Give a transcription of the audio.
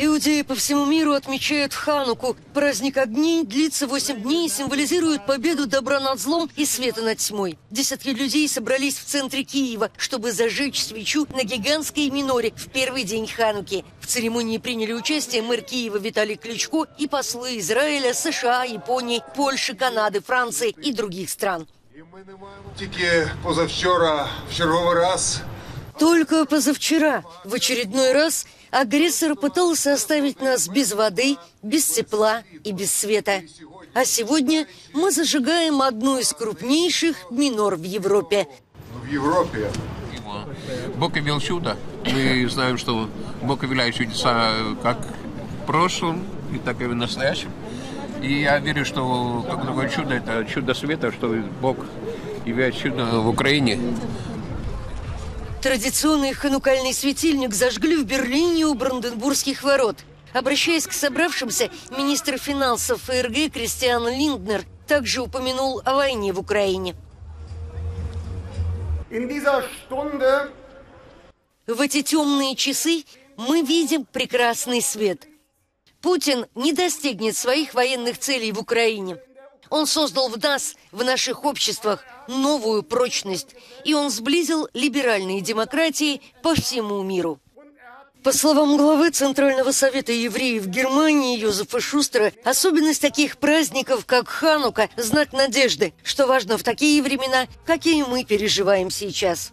Иудеи по всему миру отмечают Хануку. Праздник огней длится 8 дней и символизирует победу добра над злом и света над тьмой. Десятки людей собрались в центре Киева, чтобы зажечь свечу на гигантской миноре в первый день Хануки. В церемонии приняли участие мэр Киева Виталий Кличко и послы Израиля, США, Японии, Польши, Канады, Франции и других стран. Только позавчера, в очередной раз, агрессор пытался оставить нас без воды, без тепла и без света. А сегодня мы зажигаем одну из крупнейших минор в Европе. Бог явил чудо. Мы знаем, что Бог являет чудеса как в прошлом, так и в настоящем. И я верю, что как такое чудо, это чудо света, что Бог являет чудо в Украине. Традиционный ханукальный светильник зажгли в Берлине у Бранденбургских ворот. Обращаясь к собравшимся, министр финансов ФРГ Кристиан Линднер также упомянул о войне в Украине. В эти темные часы мы видим прекрасный свет. Путин не достигнет своих военных целей в Украине. Он создал в нас, в наших обществах, новую прочность, и он сблизил либеральные демократии по всему миру. По словам главы Центрального совета евреев Германии Йозефа Шустера, особенность таких праздников, как Ханука, знак надежды, что важно в такие времена, какие мы переживаем сейчас.